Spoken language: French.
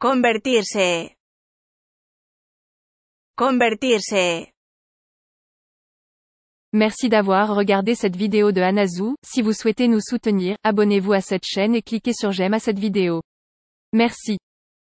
Convertirse. Convertirse. Merci d'avoir regardé cette vidéo de Hanazou. Si vous souhaitez nous soutenir, abonnez-vous à cette chaîne et cliquez sur j'aime à cette vidéo. Merci.